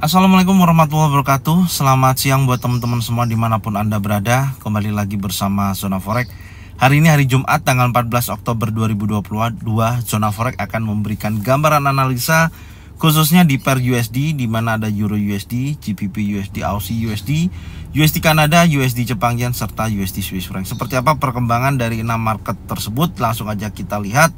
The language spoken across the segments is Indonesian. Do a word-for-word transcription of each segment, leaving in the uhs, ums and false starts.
Assalamualaikum warahmatullahi wabarakatuh. Selamat siang buat teman-teman semua dimanapun Anda berada. Kembali lagi bersama Zona Forex. Hari ini hari Jumat tanggal empat belas Oktober dua ribu dua puluh dua. Zona Forex akan memberikan gambaran analisa khususnya di pair U S D, di mana ada EURUSD, G B P U S D, A U D U S D, U S D Kanada, U S D Jepang Yen, serta U S D Swiss Franc. Seperti apa perkembangan dari enam market tersebut? Langsung aja kita lihat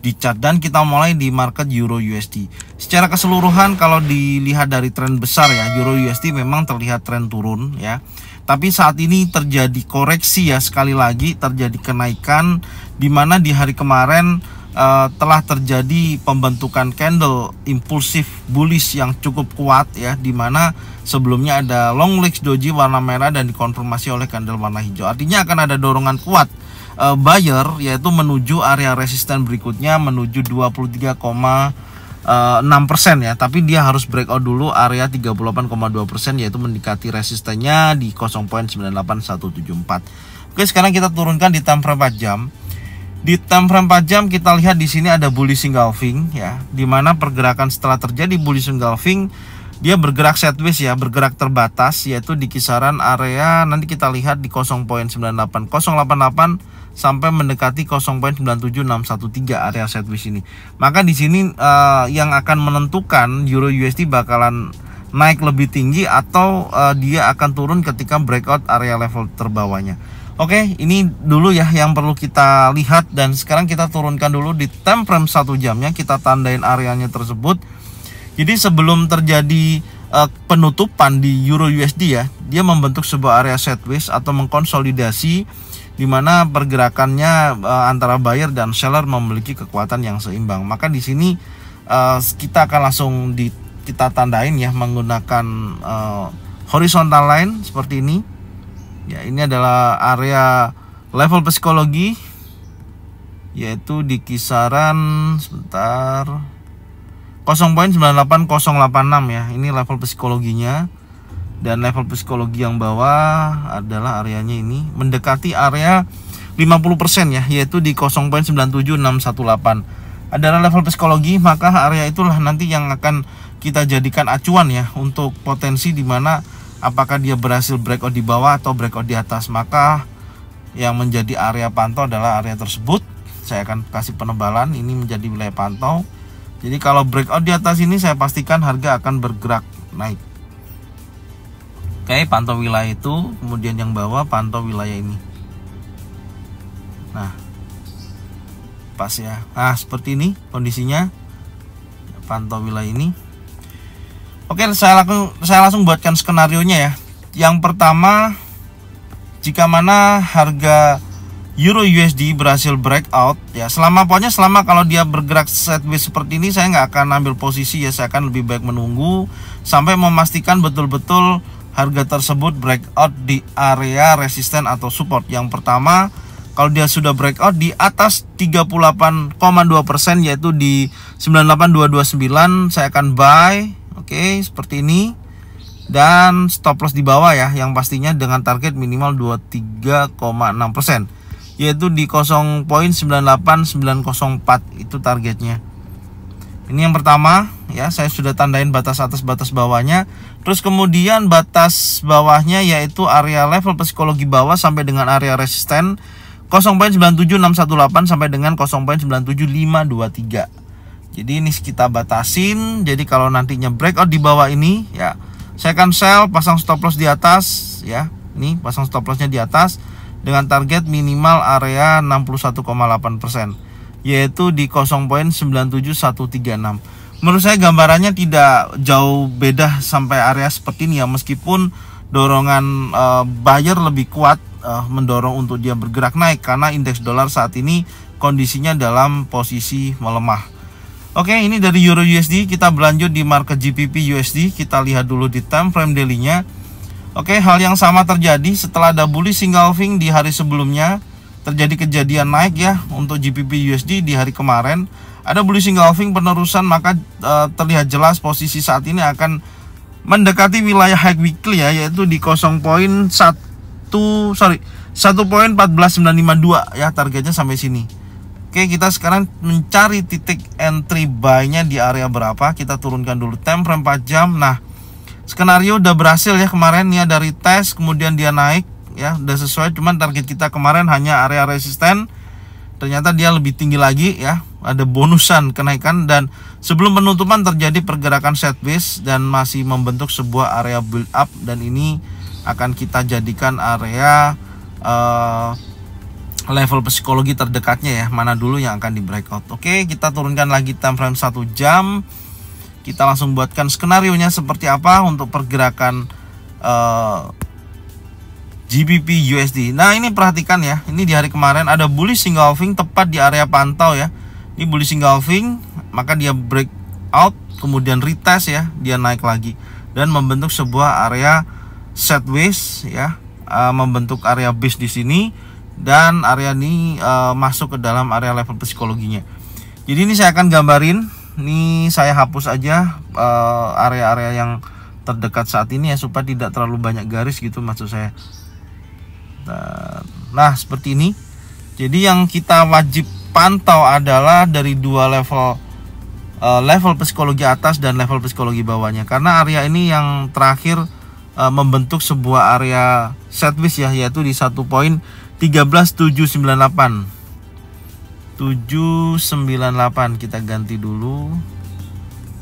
di chart, dan kita mulai di market EURUSD. Secara keseluruhan kalau dilihat dari tren besar ya, EURUSD memang terlihat tren turun ya. Tapi saat ini terjadi koreksi ya, sekali lagi terjadi kenaikan, dimana di hari kemarin uh, telah terjadi pembentukan candle impulsif bullish yang cukup kuat ya, dimana sebelumnya ada long legs doji warna merah dan dikonfirmasi oleh candle warna hijau. Artinya akan ada dorongan kuat buyer, yaitu menuju area resisten berikutnya menuju dua puluh tiga koma enam persen ya, tapi dia harus breakout dulu area tiga puluh delapan koma dua persen, yaitu mendekati resistennya di nol koma sembilan delapan satu tujuh empat. Oke, sekarang kita turunkan di time frame empat jam. Di time frame empat jam kita lihat di sini ada bullish engulfing ya, dimana pergerakan setelah terjadi bullish engulfing dia bergerak sideways ya, bergerak terbatas, yaitu di kisaran area nanti kita lihat di nol koma sembilan delapan nol delapan delapan sampai mendekati nol koma sembilan tujuh enam satu tiga area sideways ini. Maka di sini uh, yang akan menentukan EURUSD bakalan naik lebih tinggi atau uh, dia akan turun ketika breakout area level terbawahnya. Oke, ini dulu ya yang perlu kita lihat, dan sekarang kita turunkan dulu di time frame satu jamnya, kita tandain areanya tersebut. Jadi sebelum terjadi uh, penutupan di EURUSD ya, dia membentuk sebuah area sideways atau mengkonsolidasi, di mana pergerakannya uh, antara buyer dan seller memiliki kekuatan yang seimbang. Maka di sini uh, kita akan langsung di, kita tandain ya menggunakan uh, horizontal line seperti ini. Ya, ini adalah area level psikologi, yaitu di kisaran sebentar nol koma sembilan delapan nol delapan enam ya, ini level psikologinya, dan level psikologi yang bawah adalah areanya ini mendekati area lima puluh persen ya, yaitu di nol koma sembilan tujuh enam satu delapan adalah level psikologi. Maka area itulah nanti yang akan kita jadikan acuan ya untuk potensi dimana apakah dia berhasil breakout di bawah atau breakout di atas. Maka yang menjadi area pantau adalah area tersebut. Saya akan kasih penebalan, ini menjadi wilayah pantau. Jadi kalau breakout di atas ini saya pastikan harga akan bergerak naik. Oke, pantau wilayah itu, kemudian yang bawah pantau wilayah ini. Nah, pas ya. Nah, seperti ini kondisinya. Pantau wilayah ini. Oke, saya langsung saya langsung buatkan skenarionya ya. Yang pertama, jika mana harga EURUSD berhasil breakout ya, selama pokoknya selama kalau dia bergerak sideways seperti ini saya nggak akan ambil posisi ya, saya akan lebih baik menunggu sampai memastikan betul-betul harga tersebut breakout di area resisten atau support. Yang pertama, kalau dia sudah breakout di atas tiga puluh delapan koma dua persen yaitu di sembilan delapan dua dua sembilan, saya akan buy. Oke, seperti ini, dan stop loss di bawah ya, yang pastinya dengan target minimal dua puluh tiga koma enam persen yaitu di nol koma sembilan delapan sembilan nol empat, itu targetnya. Ini yang pertama ya, saya sudah tandain batas atas batas bawahnya. Terus kemudian batas bawahnya yaitu area level psikologi bawah sampai dengan area resisten nol koma sembilan tujuh enam satu delapan sampai dengan nol koma sembilan tujuh lima dua tiga. Jadi ini kita batasin. Jadi kalau nantinya breakout di bawah ini ya, saya akan sell, pasang stop loss di atas ya. Ini pasang stop lossnya di atas dengan target minimal area enam puluh satu koma delapan persen yaitu di nol koma sembilan tujuh satu tiga enam. Menurut saya gambarannya tidak jauh beda sampai area seperti ini ya, meskipun dorongan e, buyer lebih kuat e, mendorong untuk dia bergerak naik karena indeks dolar saat ini kondisinya dalam posisi melemah. Oke, ini dari EURUSD. Kita berlanjut di market G B P U S D. Kita lihat dulu di time frame daily-nya. Oke, hal yang sama terjadi setelah ada bullish engulfing di hari sebelumnya. Terjadi kejadian naik ya untuk G B P U S D di hari kemarin. Ada bullish engulfing penerusan, maka e, terlihat jelas posisi saat ini akan mendekati wilayah high weekly ya, yaitu di nol koma satu sorry satu koma satu empat sembilan lima dua ya, targetnya sampai sini. Oke, kita sekarang mencari titik entry buy-nya di area berapa. Kita turunkan dulu time frame empat jam. Nah, Skenario udah berhasil ya kemarin ya, dari tes kemudian dia naik ya, udah sesuai. Cuman target kita kemarin hanya area resisten, ternyata dia lebih tinggi lagi ya, ada bonusan kenaikan. Dan sebelum penutupan terjadi pergerakan sideways dan masih membentuk sebuah area build up, dan ini akan kita jadikan area uh, level psikologi terdekatnya ya, mana dulu yang akan di breakout. Oke, kita turunkan lagi time frame satu jam. Kita langsung buatkan skenarionya seperti apa untuk pergerakan uh, G B P U S D. Nah, ini perhatikan ya, ini di hari kemarin ada bullish single halving tepat di area pantau ya. Ini bullish single halving, maka dia breakout kemudian retest ya, dia naik lagi dan membentuk sebuah area sideways ya, uh, membentuk area base di sini, dan area ini uh, masuk ke dalam area level psikologinya. Jadi ini saya akan gambarin. Ini saya hapus aja area-area uh, yang terdekat saat ini ya, supaya tidak terlalu banyak garis gitu maksud saya. Nah, seperti ini. Jadi yang kita wajib pantau adalah dari dua level, uh, level psikologi atas dan level psikologi bawahnya, karena area ini yang terakhir uh, membentuk sebuah area sideways ya, yaitu di satu titik satu tiga tujuh sembilan delapan. tujuh sembilan delapan kita ganti dulu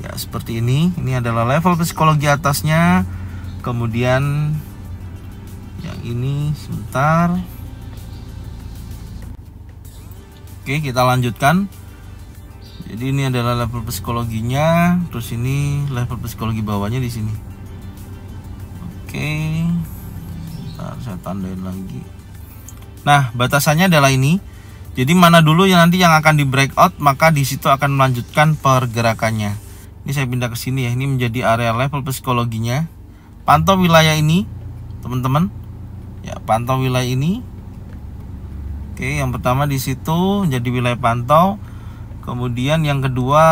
ya, seperti ini. Ini adalah level psikologi atasnya, kemudian yang ini sebentar. Oke, kita lanjutkan. Jadi ini adalah level psikologinya, terus ini level psikologi bawahnya di sini. Oke, bentar, saya tandain lagi. Nah, batasannya adalah ini. Jadi mana dulu yang nanti yang akan di breakout, maka di situ akan melanjutkan pergerakannya. Ini saya pindah ke sini ya. Ini menjadi area level psikologinya. Pantau wilayah ini, teman-teman. Ya, pantau wilayah ini. Oke, yang pertama di situ jadi wilayah pantau. Kemudian yang kedua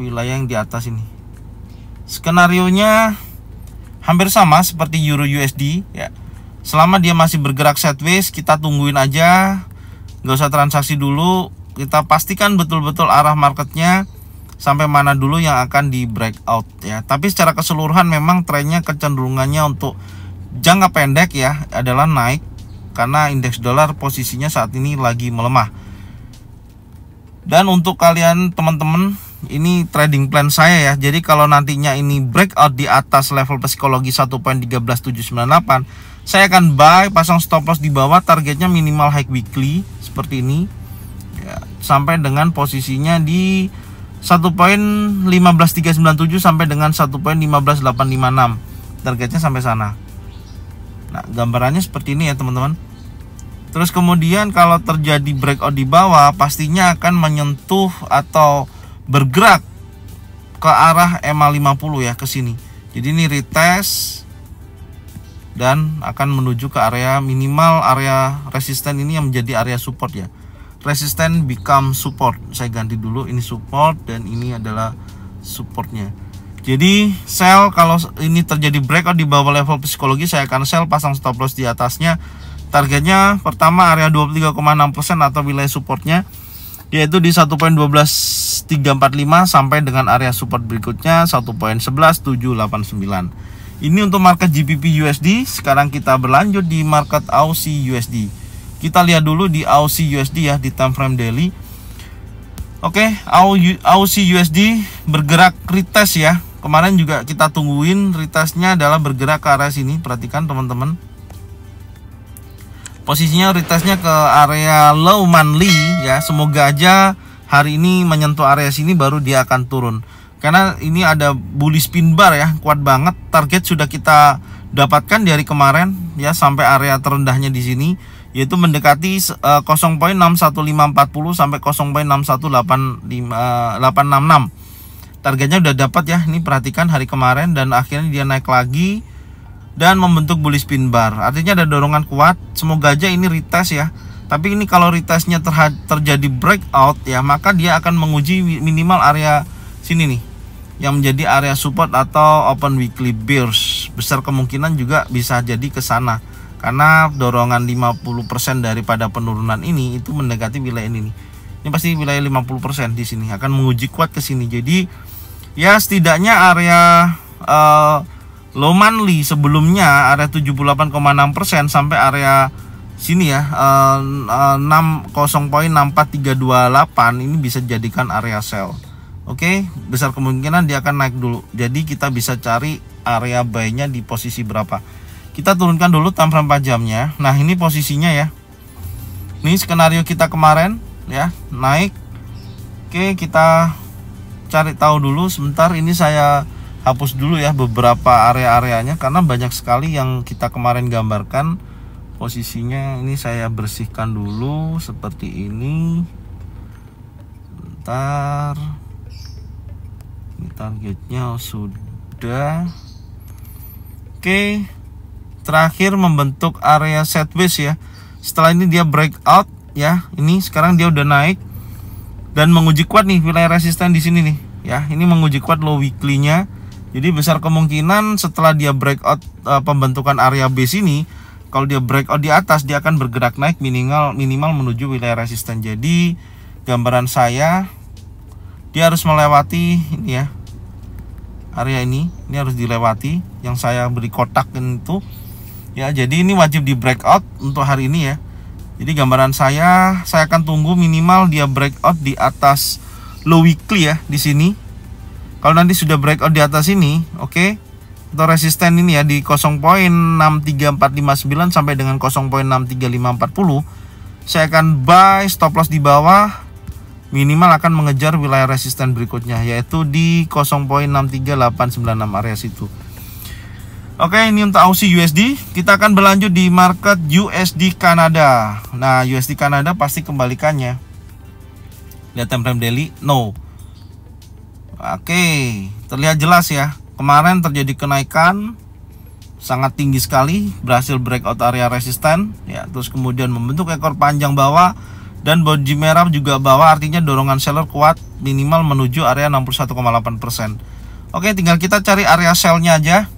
wilayah yang di atas ini. Skenarionya hampir sama seperti Euro U S D ya. Selama dia masih bergerak sideways, kita tungguin aja. Nggak usah transaksi dulu, kita pastikan betul-betul arah marketnya sampai mana dulu yang akan di breakout ya. Tapi secara keseluruhan memang trennya kecenderungannya untuk jangka pendek ya adalah naik, karena indeks dolar posisinya saat ini lagi melemah. Dan untuk kalian teman-teman, ini trading plan saya ya. Jadi kalau nantinya ini breakout di atas level psikologi satu titik satu tiga tujuh sembilan delapan, saya akan buy, pasang stop loss di bawah, targetnya minimal high weekly seperti ini ya, sampai dengan posisinya di satu titik satu lima tiga sembilan tujuh sampai dengan satu titik satu lima delapan lima enam, targetnya sampai sana. Nah, gambarannya seperti ini ya teman-teman. Terus kemudian kalau terjadi breakout di bawah, pastinya akan menyentuh atau bergerak ke arah E M A lima puluh ya, ke sini. Jadi ini retest dan akan menuju ke area minimal area resisten ini yang menjadi area support ya. Resisten become support. Saya ganti dulu, ini support dan ini adalah supportnya. Jadi sell kalau ini terjadi breakout di bawah level psikologi, saya akan sell, pasang stop loss di atasnya. Targetnya pertama area dua puluh tiga koma enam persen atau wilayah supportnya, yaitu di satu titik satu dua tiga empat lima sampai dengan area support berikutnya satu titik satu satu tujuh delapan sembilan. Ini untuk market G B P U S D. Sekarang kita berlanjut di market A U D U S D. Kita lihat dulu di A U D U S D ya, di time frame daily. Oke, A U D U S D bergerak retest ya. Kemarin juga kita tungguin, retestnya adalah bergerak ke arah sini. Perhatikan teman-teman, posisinya retestnya ke area low monthly ya. Semoga aja hari ini menyentuh area sini, baru dia akan turun. Karena ini ada bullish pin bar ya, kuat banget. Target sudah kita dapatkan dari kemarin ya, sampai area terendahnya di sini, yaitu mendekati uh, nol koma enam satu lima empat nol sampai nol koma enam satu delapan lima delapan enam enam. Targetnya udah dapat ya. Ini perhatikan hari kemarin, dan akhirnya dia naik lagi dan membentuk bullish pin bar. Artinya ada dorongan kuat. Semoga aja ini retest ya. Tapi ini kalau retestnya terjadi breakout ya, maka dia akan menguji minimal area sini nih, yang menjadi area support atau open weekly bears. Besar kemungkinan juga bisa jadi ke sana, karena dorongan lima puluh persen daripada penurunan ini itu mendekati wilayah ini nih. Ini pasti wilayah lima puluh persen di sini akan menguji kuat ke sini. Jadi ya setidaknya area uh, Low monthly sebelumnya area tujuh puluh delapan koma enam persen sampai area sini ya enam puluh koma enam empat tiga dua delapan, ini bisa dijadikan area sell. Oke, besar kemungkinan dia akan naik dulu. Jadi kita bisa cari area buy-nya di posisi berapa. Kita turunkan dulu time frame empat jamnya. Nah, ini posisinya ya. Ini skenario kita kemarin ya, naik. Oke, kita cari tahu dulu sebentar. Ini saya hapus dulu ya beberapa area-areanya karena banyak sekali yang kita kemarin gambarkan posisinya. Ini saya bersihkan dulu seperti ini. Bentar. Ini targetnya sudah. Oke. Terakhir membentuk area sideways ya. Setelah ini dia breakout ya. Ini sekarang dia udah naik dan menguji kuat nih wilayah resisten di sini nih ya. Ini menguji kuat low weekly-nya. Jadi besar kemungkinan setelah dia breakout e, pembentukan area base ini, kalau dia breakout di atas dia akan bergerak naik minimal minimal menuju wilayah resisten. Jadi gambaran saya dia harus melewati ini ya. Area ini, ini harus dilewati yang saya beri kotak itu. Ya, jadi ini wajib di breakout untuk hari ini ya. Jadi gambaran saya saya akan tunggu minimal dia breakout di atas low weekly ya di sini. Kalau nanti sudah breakout di atas ini, oke, okay, atau resisten ini ya di nol koma enam tiga empat lima sembilan sampai dengan nol koma enam tiga lima empat nol, saya akan buy, stop loss di bawah, minimal akan mengejar wilayah resisten berikutnya yaitu di nol koma enam tiga delapan sembilan enam area situ. Oke, okay, ini untuk A U D U S D U S D. Kita akan berlanjut di market U S D Kanada. Nah, U S D Kanada pasti kembalikannya. Lihat time frame daily, no. Oke, okay, terlihat jelas ya. Kemarin terjadi kenaikan sangat tinggi sekali, berhasil breakout area resisten ya, terus kemudian membentuk ekor panjang bawah dan bodi merah juga bawah, artinya dorongan seller kuat minimal menuju area enam puluh satu koma delapan persen. Oke, okay, tinggal kita cari area sell-nya aja.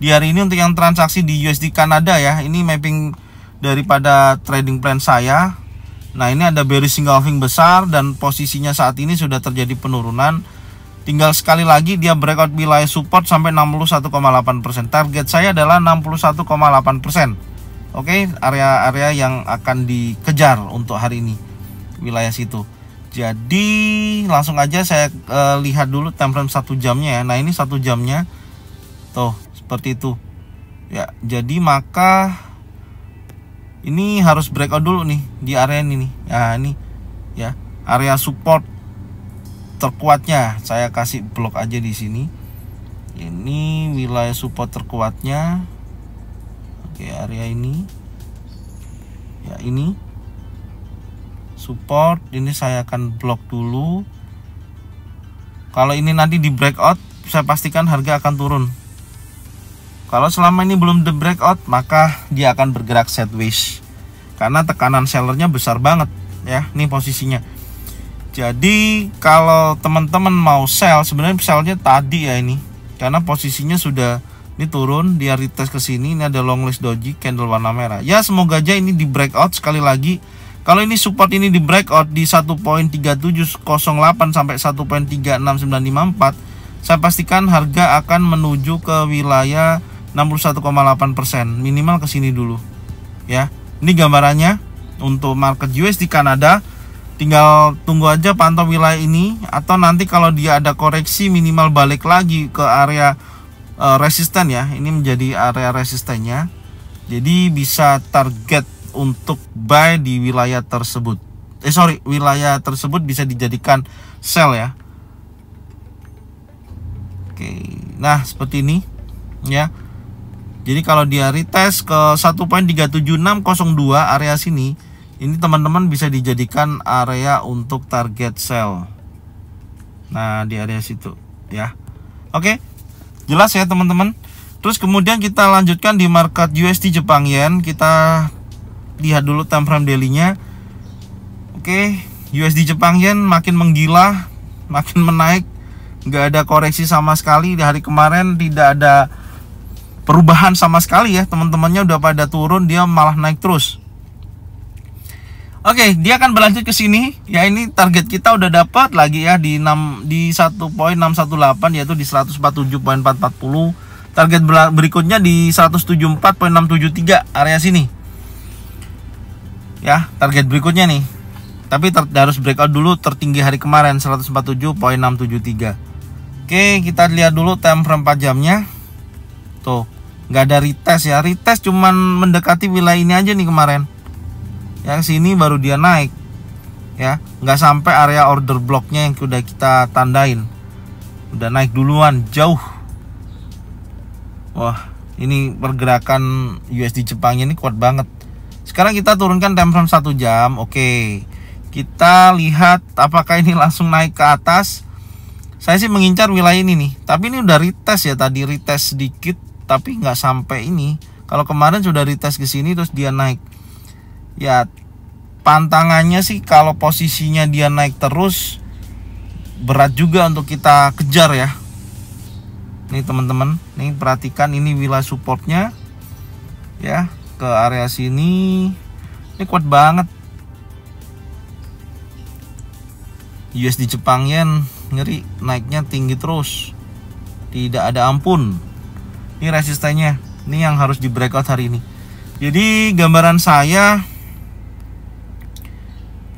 Di hari ini untuk yang transaksi di U S D Kanada ya, ini mapping daripada trading plan saya. Nah, ini ada bearish single halving besar dan posisinya saat ini sudah terjadi penurunan. Tinggal sekali lagi dia breakout wilayah support sampai enam puluh satu koma delapan persen. Target saya adalah enam puluh satu koma delapan persen. Oke, area-area yang akan dikejar untuk hari ini wilayah situ. Jadi langsung aja saya e, lihat dulu time frame satu jamnya ya. Nah, ini satu jamnya. Tuh, seperti itu. Ya, jadi maka ini harus breakout dulu nih di area ini nih. Nah, ini ya area support terkuatnya. Saya kasih blok aja di sini. Ini wilayah support terkuatnya. Oke, area ini. Ya, ini support, ini saya akan blok dulu. Kalau ini nanti di breakout, saya pastikan harga akan turun. Kalau selama ini belum the breakout, maka dia akan bergerak sideways karena tekanan sellernya besar banget ya, ini posisinya. Jadi kalau teman-teman mau sell, sebenarnya sellnya tadi ya ini, karena posisinya sudah ini turun, dia retest ke sini, ini ada long list doji candle warna merah. Ya semoga aja ini di breakout sekali lagi. Kalau ini support ini di breakout di satu koma tiga tujuh nol delapan sampai satu koma tiga enam sembilan lima empat, saya pastikan harga akan menuju ke wilayah enam puluh satu koma delapan persen minimal ke sini dulu ya. Ini gambarannya untuk market U S D Kanada. Tinggal tunggu aja pantau wilayah ini, atau nanti kalau dia ada koreksi minimal balik lagi ke area e, resisten ya. Ini menjadi area resistennya. Jadi bisa target untuk buy di wilayah tersebut. Eh sorry, wilayah tersebut bisa dijadikan sell ya. Oke, nah seperti ini ya. Jadi kalau dia retest ke satu koma tiga tujuh enam nol dua area sini, ini teman-teman bisa dijadikan area untuk target sell. Nah, di area situ ya. Oke, jelas ya teman-teman. Terus kemudian kita lanjutkan di market U S D Jepang Yen. Kita lihat dulu time frame daily-nya. Oke, U S D Jepang Yen makin menggila, makin menaik. Nggak ada koreksi sama sekali. Di hari kemarin tidak ada perubahan sama sekali ya, teman-temannya udah pada turun, dia malah naik terus. Oke, dia akan berlanjut ke sini. Ya, ini target kita udah dapat lagi ya di enam di satu koma enam satu delapan, yaitu di seratus empat puluh tujuh koma empat empat nol target berikutnya di seratus tujuh puluh empat koma enam tujuh tiga area sini ya, target berikutnya nih, tapi harus breakout dulu tertinggi hari kemarin seratus empat puluh tujuh koma enam tujuh tiga. Oke, kita lihat dulu time frame empat jamnya tuh, nggak ada retest ya, retest cuman mendekati wilayah ini aja nih kemarin yang sini baru dia naik ya, nggak sampai area order blocknya yang sudah kita tandain, udah naik duluan jauh. Wah, ini pergerakan U S D Jepangnya ini kuat banget. Sekarang kita turunkan time frame satu jam. Oke, kita lihat apakah ini langsung naik ke atas. Saya sih mengincar wilayah ini nih, tapi ini udah retest ya, tadi retest sedikit tapi nggak sampai ini. Kalau kemarin sudah retest ke sini terus dia naik ya. Pantangannya sih kalau posisinya dia naik terus, berat juga untuk kita kejar ya. Nih teman-teman, nih perhatikan ini wilayah supportnya ya, ke area sini. Ini kuat banget. U S D Jepang Yen ngeri, naiknya tinggi terus, tidak ada ampun. Ini resistennya, ini yang harus di breakout hari ini. Jadi gambaran saya,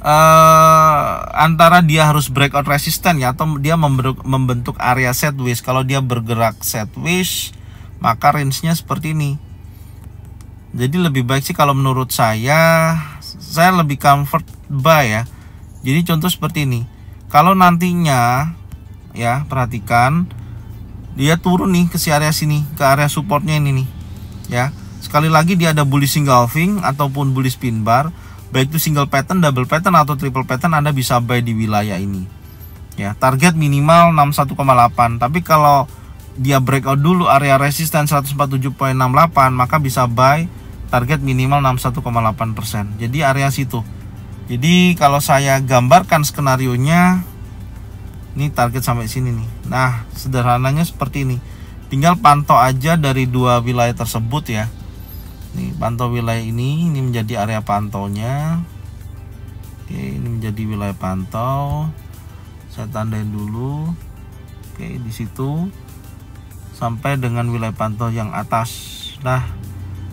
Uh, antara dia harus breakout resisten ya, atau dia membentuk area sideways. Kalau dia bergerak sideways, maka range-nya seperti ini. Jadi lebih baik sih kalau menurut saya, saya lebih comfort buy ya. Jadi contoh seperti ini. Kalau nantinya ya, perhatikan dia turun nih ke si area sini, ke area supportnya ini nih ya. Sekali lagi dia ada bullish engulfing ataupun bullish pin bar, baik itu single pattern, double pattern atau triple pattern, Anda bisa buy di wilayah ini ya. Target minimal enam puluh satu koma delapan, tapi kalau dia breakout dulu area resisten seratus empat puluh tujuh koma enam delapan, maka bisa buy target minimal enam puluh satu koma delapan persen. Jadi area situ. Jadi kalau saya gambarkan skenario nya ini target sampai sini nih. Nah, sederhananya seperti ini. Tinggal pantau aja dari dua wilayah tersebut ya. Nih, pantau wilayah ini, ini menjadi area pantaunya. Oke, ini menjadi wilayah pantau. Saya tandain dulu. Oke, di situ sampai dengan wilayah pantau yang atas. Nah,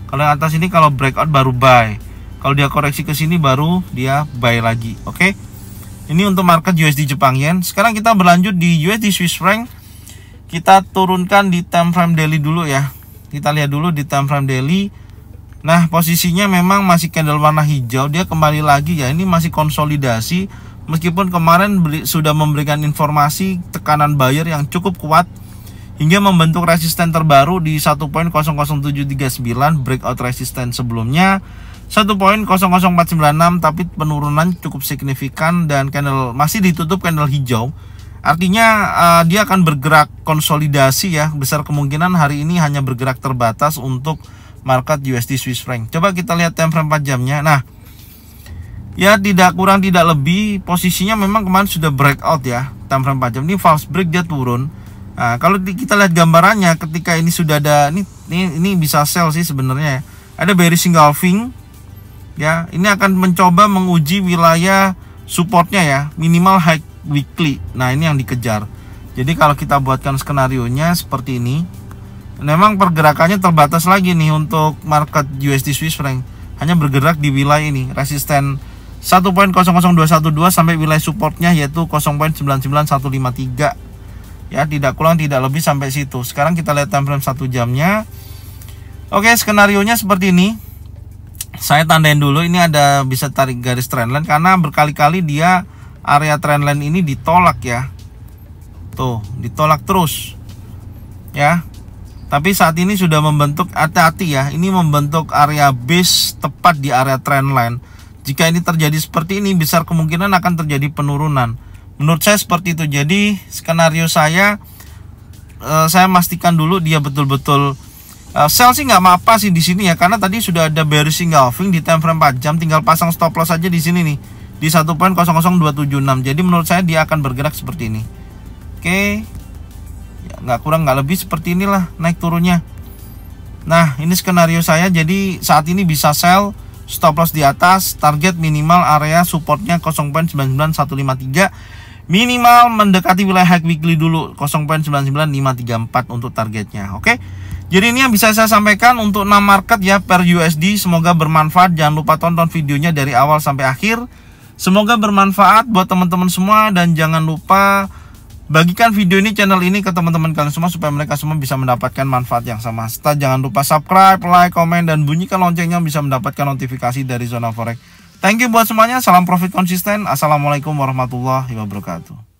kalau yang atas ini kalau breakout baru buy. Kalau dia koreksi ke sini baru dia buy lagi. Oke. Ini untuk market U S D Jepang Yen. Sekarang kita berlanjut di U S D Swiss franc. Kita turunkan di time frame daily dulu ya. Kita lihat dulu di time frame daily. Nah, posisinya memang masih candle warna hijau. Dia kembali lagi ya, ini masih konsolidasi. Meskipun kemarin beli, sudah memberikan informasi tekanan buyer yang cukup kuat hingga membentuk resisten terbaru di satu koma nol nol tujuh tiga sembilan, breakout resisten sebelumnya satu koma nol nol empat sembilan enam, tapi penurunan cukup signifikan dan candle masih ditutup candle hijau. Artinya uh, dia akan bergerak konsolidasi ya. Besar kemungkinan hari ini hanya bergerak terbatas untuk market U S D Swiss franc. Coba kita lihat time frame empat jamnya. Nah, ya tidak kurang tidak lebih, posisinya memang kemarin sudah breakout ya. Time frame empat jam ini false break, dia turun. Nah, kalau kita lihat gambarannya, ketika ini sudah ada ini ini, ini bisa sell sih sebenarnya ya. Ada bearish engulfing ya. Ini akan mencoba menguji wilayah supportnya ya, minimal high weekly. Nah, ini yang dikejar. Jadi kalau kita buatkan skenarionya seperti ini. Memang pergerakannya terbatas lagi nih untuk market U S D Swiss franc, hanya bergerak di wilayah ini, resisten satu koma nol nol dua satu dua sampai wilayah supportnya yaitu nol koma sembilan sembilan satu lima tiga ya, tidak kurang tidak lebih sampai situ. Sekarang kita lihat time frame satu jamnya. Oke, skenarionya seperti ini. Saya tandain dulu, ini ada bisa tarik garis trendline karena berkali-kali dia area trendline ini ditolak ya. Tuh, ditolak terus ya. Tapi saat ini sudah membentuk, hati-hati ya, ini membentuk area base tepat di area trendline. Jika ini terjadi seperti ini, besar kemungkinan akan terjadi penurunan. Menurut saya seperti itu. Jadi skenario saya, eh, saya pastikan dulu dia betul-betul eh, sell sih nggak apa-apa sih di sini ya, karena tadi sudah ada bearish engulfing di time frame empat jam. Tinggal pasang stop loss aja di sini nih, di satu koma nol nol dua tujuh enam. Jadi menurut saya dia akan bergerak seperti ini. Oke. Nggak kurang nggak lebih seperti inilah naik turunnya. Nah, ini skenario saya. Jadi saat ini bisa sell, stop loss di atas, target minimal area supportnya nol koma sembilan sembilan satu lima tiga, minimal mendekati wilayah high weekly dulu nol koma sembilan sembilan lima tiga empat untuk targetnya. Oke, Jadi ini yang bisa saya sampaikan untuk enam market ya per U S D. Semoga bermanfaat. Jangan lupa tonton videonya dari awal sampai akhir. Semoga bermanfaat buat teman-teman semua, dan jangan lupa bagikan video ini, channel ini ke teman-teman kalian semua supaya mereka semua bisa mendapatkan manfaat yang sama. Serta jangan lupa subscribe, like, komen, dan bunyikan loncengnya bisa mendapatkan notifikasi dari Zona Forex. Thank you buat semuanya. Salam profit konsisten. Assalamualaikum warahmatullahi wabarakatuh.